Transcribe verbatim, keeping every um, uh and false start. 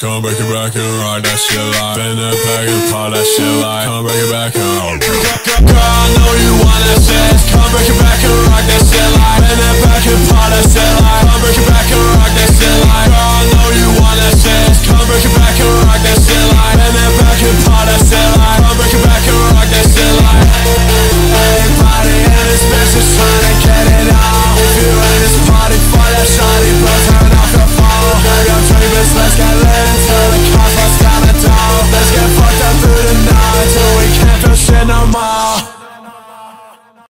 Come break it back and ride that shit like. Bend that back and pop that shit like. Come break it back and